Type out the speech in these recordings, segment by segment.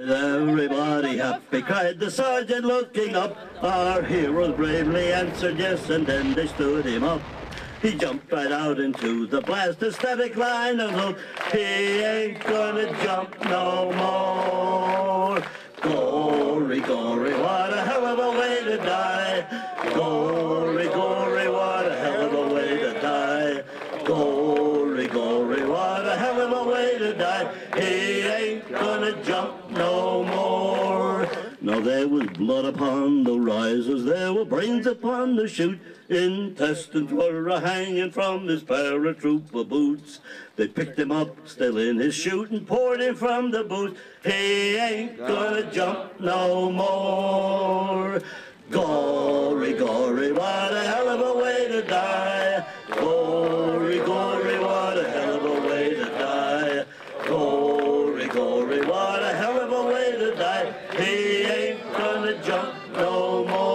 Everybody happy, cried the sergeant, looking up. Our heroes bravely answered yes, and then they stood him up. He jumped right out into the blast aesthetic line and looked, he ain't gonna jump no more. Glory, glory, what a hell of a way to die. Glory, glory, what a hell of a way to die. Glory, glory, what a hell of a way to die. He ain't gonna jump no more. Now there was blood upon the risers, there were brains upon the chute. Intestines were a-hanging from his paratrooper boots. They picked him up, still in his chute, and poured him from the boot. He ain't gonna jump no more. Glory, glory, what a hell of a way to die. Glory, glory, what a hell of a way to die. Glory, glory, what a hell of a way to die. He ain't gonna jump no more.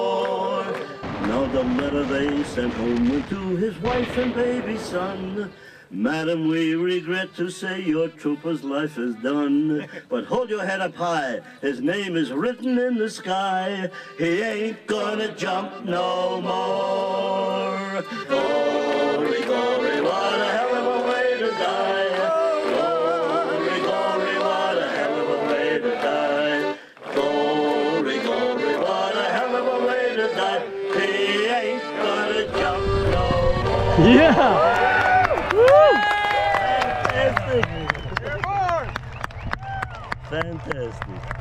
The letter they sent homeward to his wife and baby son. Madam, we regret to say your trooper's life is done. But hold your head up high, his name is written in the sky. He ain't gonna jump no more. Glory, glory, what a hell of a way to die. Glory, glory, what a hell of a way to die. Glory, glory, what a hell of a way to die. Yeah! Woo! Fantastic! Fantastic!